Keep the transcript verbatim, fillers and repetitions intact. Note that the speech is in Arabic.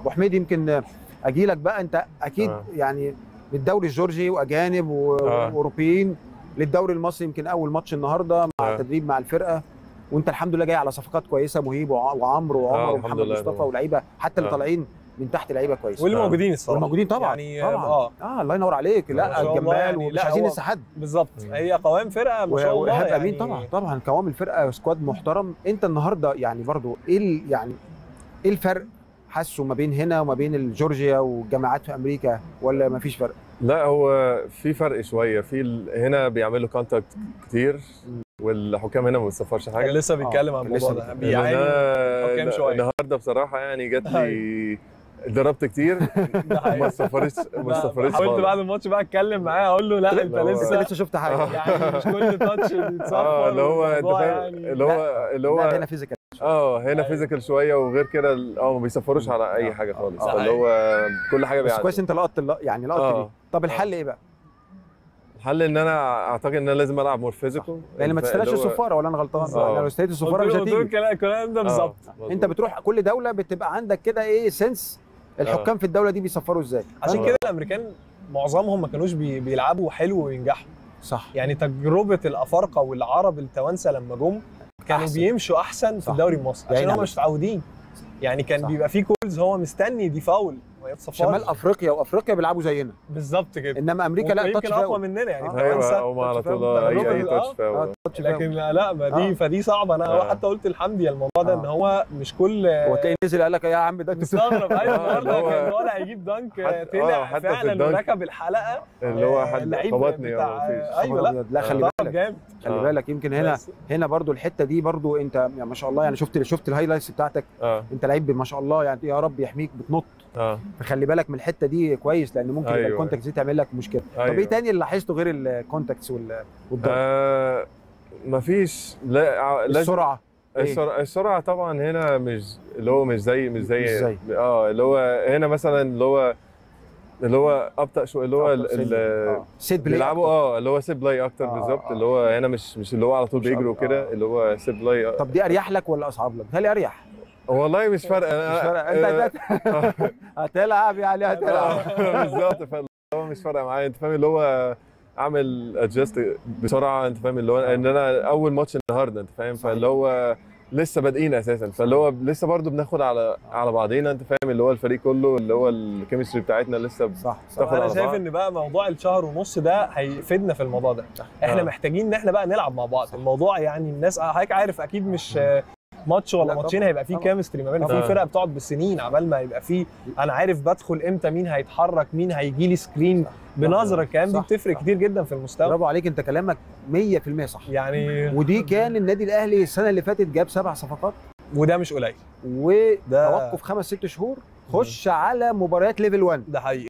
ابو حميد يمكن اجي لك بقى، انت اكيد آه. يعني الدوري الجورجي واجانب واوروبيين آه. للدوري المصري، يمكن اول ماتش النهارده مع آه. تدريب مع الفرقه، وانت الحمد لله جاي على صفقات كويسه، مهيب وعمرو وعمر آه. ومحمد مصطفى ولاعيبه حتى آه. اللي طالعين من تحت لعيبه كويسه واللي موجودين الصراحه والموجودين طبعا يعني طبعا اه, آه الله ينور عليك. لا الجمال يعني ومش عايزين لسه حد بالظبط، هي قوام فرقه ما شاء الله يعني امين طبعا طبعا قوام الفرقه سكواد محترم. انت النهارده يعني برضو ايه يعني ايه الفرق حاسه ما بين هنا وما بين جورجيا والجامعات في امريكا، ولا ما فيش فرق؟ لا هو في فرق شويه، في هنا بيعملوا كونتاكت كتير والحكام هنا ما بتسفرش حاجه. لسه بيتكلم عن الموضوع ده، بيعاني الحكام شويه. النهارده بصراحه يعني جات لي اتدربت كتير ما سافرتش ما سافرتش حاولت بعد الماتش بقى اتكلم معاه اقول له لا انت لسه لسه شفت حاجه يعني مش كل تاتش بيتصفر. اه اللي هو انت فاهم اللي هو اللي هو هنا فيزيكال اه هنا فيزيكال شويه، وغير كده اه ما بيسفروش على اي حاجه خالص، اللي هو كل حاجه بيعدي. بس كويس انت لقطت يعني لقطت دي. طب الحل ايه بقى؟ الحل ان انا اعتقد ان انا لازم العب مور فيزيكو، لان ما تستلاش الصفاره ولا انا غلطان؟ لو استليت الصفاره مش هتيجي. الكلام ده بالظبط، انت بتروح كل دوله بتبقى عندك كده ايه سنس الحكام في الدوله دي بيصفروا ازاي. عشان كده الامريكان معظمهم ما كانوش بي بيلعبوا حلو وينجحوا. صح، يعني تجربه الافارقه والعرب التوانسه لما جم كانوا أحسن. بيمشوا احسن في الدوري المصري عشان هم مش متعودين، يعني كان صح. بيبقى في كولز هو مستني دي فاول شمال افريقيا، وافريقيا بيلعبوا زينا بالظبط كده، انما امريكا لا تاتش فاول اقوى مننا يعني ايوه على طول اي اي تاتش فاول، لكن لا ما دي آه. فدي صعبه. انا آه. حتى قلت لحمدي الموضوع ده آه. ان هو مش كل هو تلاقيه نزل قال لك يا عم ده مستغرب ايوه النهارده كان طالع يجيب دانك، طلع فعلا وركب الحلقه اللي هو خبطني ايوه. لا خلي بالك خلي بالك يمكن هنا هنا برضو الحته دي برضو انت ما شاء الله يعني شفت شفت الهايلايتس بتاعتك، انت لعيب ما شاء الله يعني يا رب يحميك بتنط اه، فخلي بالك من الحته دي كويس، لان ممكن أيوة. الكونتاكتس دي تعمل لك مشكله. أيوة. طب ايه تاني اللي لاحظته غير الكونتاكتس والضغط؟ آه مفيش لا السرعه إيه؟ السرعه طبعا هنا مش اللي هو مش زي مش زي, مش زي. اه اللي هو هنا مثلا اللي هو اللي هو ابطا شو اللي هو السيت بلاي بيلعبوا اه اللي هو سيت بلاي اكتر آه بالظبط آه. اللي هو هنا مش مش اللي هو على طول بيجروا كده آه. اللي هو سيت بلاي. طب دي اريح لك ولا اصعب لك؟ هل اريح؟ والله مش فارقه مش فارقه انت هتلعب يعني هتلعب بالظبط، فاللي هو مش فارقه معايا انت فاهم اللي هو اعمل ادجست بسرعه انت فاهم اللي هو ان انا اول ماتش النهارده انت فاهم، فاللي هو لسه بادئين اساسا، فاللي هو لسه برضه بناخد على على بعضينا انت فاهم اللي هو الفريق كله اللي هو الكيمستري بتاعتنا لسه صح. انا شايف ان بقى موضوع الشهر ونص ده هيفيدنا في الموضوع ده، احنا آه. محتاجين ان احنا بقى نلعب مع بعض. الموضوع يعني الناس حضرتك عارف اكيد مش ماتش ولا ماتشين هيبقى فيه كيمستري ما بين في فرقه بتقعد بالسنين عبال ما يبقى فيه انا عارف بدخل امتى مين هيتحرك مين هيجي لي سكرين بنظره، الكلام دي بتفرق كتير جدا في المستوى. برافو عليك، انت كلامك مية في المية صح يعني. ودي كان النادي الاهلي السنه اللي فاتت جاب سبع صفقات وده مش قليل، وتوقف خمس ست شهور خش على مباريات ليفل واحد ده حقيقي.